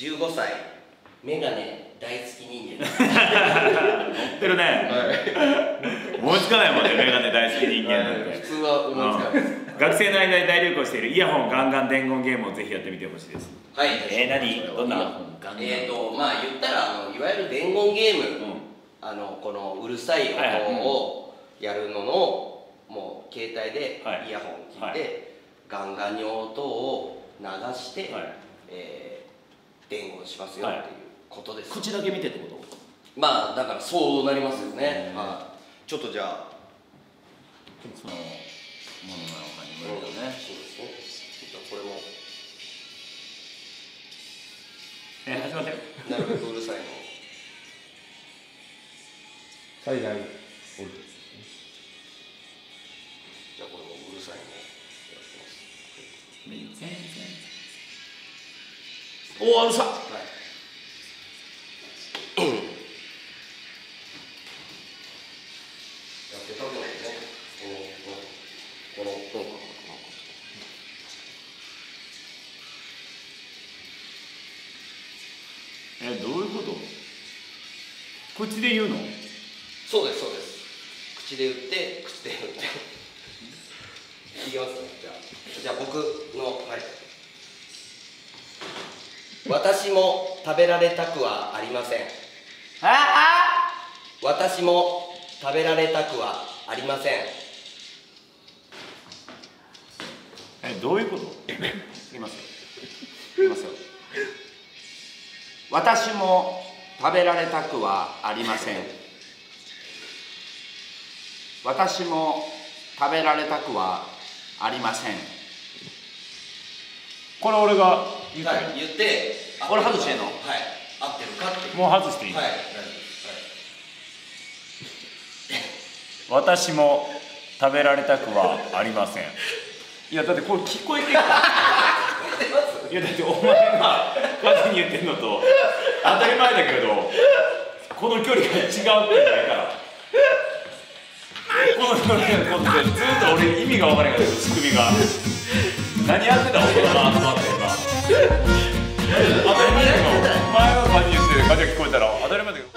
15歳、メガネ大好き人間。持ってるね。はい、思いつかないもんね、メガネ大好き人間なんて。普通は思いつかないです。学生の間に大流行しているイヤホンガンガン伝言ゲームをぜひやってみてほしいです。はい。何？どんな？まあ言ったらいわゆる伝言ゲーム、このうるさい音をやるののもう携帯でイヤホン聞いてガンガンに音を流して伝言しますよっていうことです。口だけ見てってこと？まあだからそうなりますよね。ちょっとじゃあそのものなのかにもよるよね。そうですね。じゃあこれも。始まってる。なるべくうるさいの。最大。じゃあこれもうるさいの。やってます。おお、うるさ。はい。やってたんだよね。どういうこと？口で言うの？そうですそうです。口で言って口で言って。いきますね。じゃあ僕のはい。私も食べられたくはありません。ああ。私も食べられたくはありません。どういうこと？いますよ。いますよ。私も食べられたくはありません。私も食べられたくはありません。これ俺が言って、はい、言って俺外してんの？はい。合ってるかって。もう外していい。はい。私も食べられたくはありません。いやだってこれ聞こえてるからいやだってお前が勝手に言ってんのと当たり前だけどこの距離が違うって言うんじゃないからこの距離がこってずっと俺意味が分からないけど仕組みが何やってた大人が集まってるか当たり前だけどお前が勝手に言ってる感じが聞こえたら当たり前だけど。